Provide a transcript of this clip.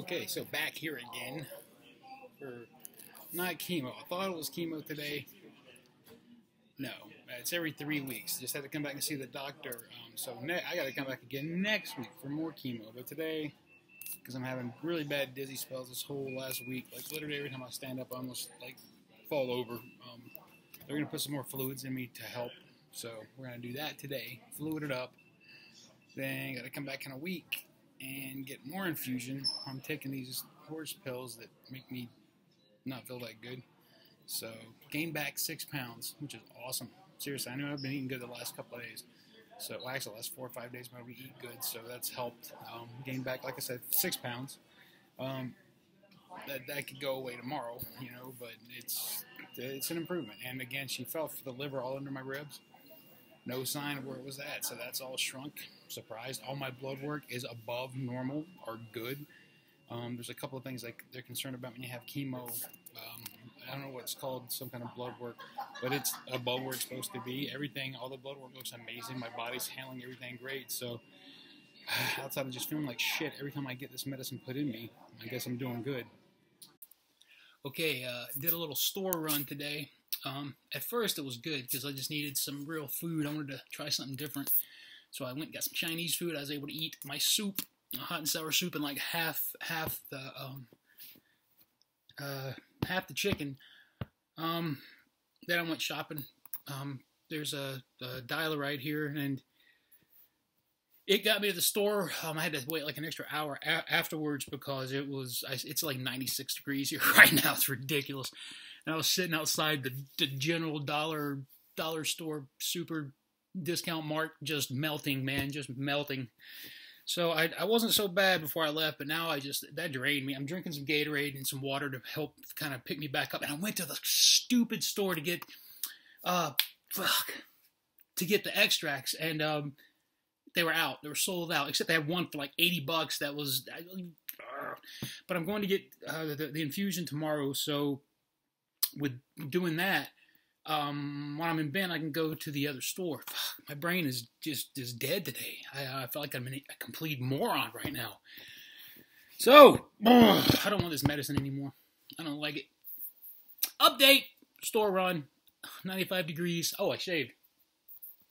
Okay, so back here again for not chemo. I thought it was chemo today. No, it's every 3 weeks. Just have to come back and see the doctor. I got to come back again next week for more chemo. But today, because I'm having really bad dizzy spells this whole last week, like literally every time I stand up, I almost like fall over. They're going to put some more fluids in me to help. So we're going to do that today, fluid it up. Then got to come back in a week and get more infusion. I'm taking these horse pills that make me not feel that good. So gained back 6 pounds, which is awesome. Seriously, I know I've been eating good the last couple of days. So well, actually, the last 4 or 5 days when we eat good, so that's helped. Gained back, like I said, 6 pounds. That could go away tomorrow, you know, but it's an improvement. And again, she fell for the liver all under my ribs. No sign of where it was at, so that's all shrunk. Surprised. All my blood work is above normal or good. There's a couple of things like they're concerned about when you have chemo. I don't know what it's called, some kind of blood work, but it's above where it's supposed to be. Everything, all the blood work looks amazing. My body's handling everything great. So outside of just feeling like shit every time I get this medicine put in me, I guess I'm doing good. Okay, did a little store run today. At first it was good because I just needed some real food. I wanted to try something different. So I went and got some Chinese food. I was able to eat my soup, hot and sour soup, and like half the chicken. Then I went shopping. There's a dialer right here, and it got me to the store. I had to wait like an extra hour afterwards because it's like 96 degrees here right now. It's ridiculous. And I was sitting outside the general dollar store super discount mart, just melting, man, just melting. So I wasn't so bad before I left, but now that drained me. I'm drinking some Gatorade and some water to help kind of pick me back up. And I went to the stupid store to get, the extracts, and they were out. They were sold out, except they had one for like $80. That was, but I'm going to get the infusion tomorrow. So with doing that, when I'm in Bend, I can go to the other store. My brain is just dead today. I feel like I'm a complete moron right now. So, I don't want this medicine anymore. I don't like it. Update. Store run. 95 degrees. Oh, I shaved.